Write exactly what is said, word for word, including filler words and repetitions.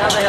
هذا يا